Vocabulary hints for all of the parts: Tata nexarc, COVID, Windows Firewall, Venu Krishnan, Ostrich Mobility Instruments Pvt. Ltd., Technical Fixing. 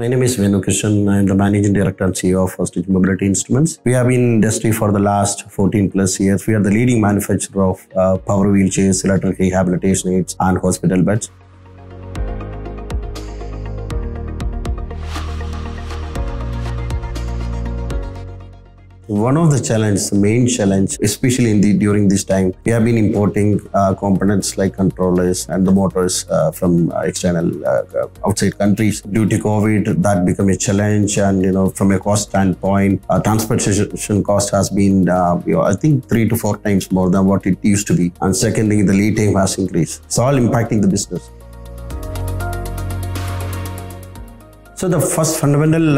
My name is Venu Krishnan. I am the Managing Director and CEO of Ostrich Mobility Instruments. We have been in industry for the last 14 plus years. We are the leading manufacturer of power wheelchairs, electric rehabilitation aids and hospital beds. One of the challenges, the main challenge, especially during this time, we have been importing components like controllers and the motors from external, outside countries. Due to COVID, that became a challenge, and from a cost standpoint, transportation cost has been, I think 3 to 4 times more than what it used to be. And secondly, the lead time has increased. It's all impacting the business. So the first fundamental,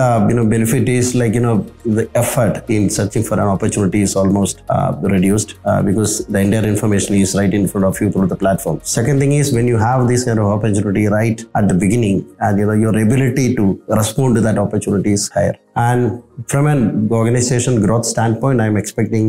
benefit is the effort in searching for an opportunity is almost reduced because the entire information is right in front of you through the platform. Second thing is when you have this kind of opportunity right at the beginning, and your ability to respond to that opportunity is higher. And from an organization growth standpoint, I'm expecting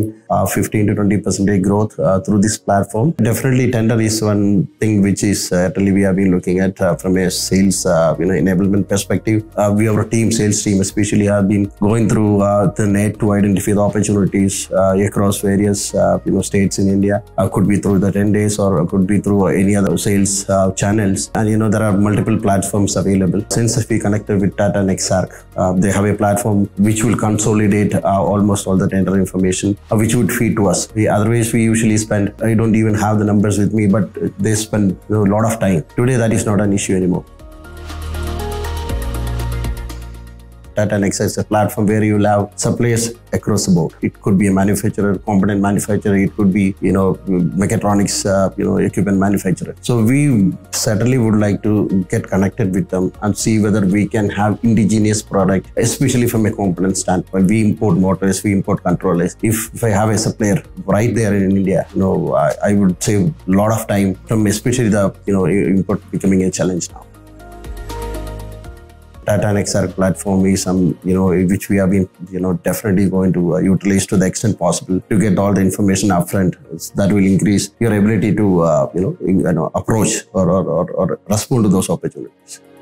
15 to 20% growth through this platform. Definitely tender is one thing which is really we have been looking at from a sales enablement perspective. We have a sales team especially have been going through the net to identify the opportunities across various states in India. Could be through the 10 days or could be through any other sales channels. And there are multiple platforms available. Since we connected with Tata and Exarch, they have a platform which will consolidate almost all the tender information which would feed to us. Otherwise, we usually spend, I don't even have the numbers with me, but they spend a lot of time. Today, that is not an issue anymore. Tata and Exarch is a platform where you will have suppliers across the board. It could be a manufacturer, component manufacturer. It could be, mechatronics, equipment manufacturer. So we certainly would like to get connected with them and see whether we can have indigenous product, especially from a component standpoint. We import motors, we import controllers. If I have a supplier right there in India, I would save a lot of time from especially the, import becoming a challenge now. Tata and Exarch platform is some, which we have been, definitely going to utilize to the extent possible to get all the information upfront. That will increase your ability to, approach or respond to those opportunities.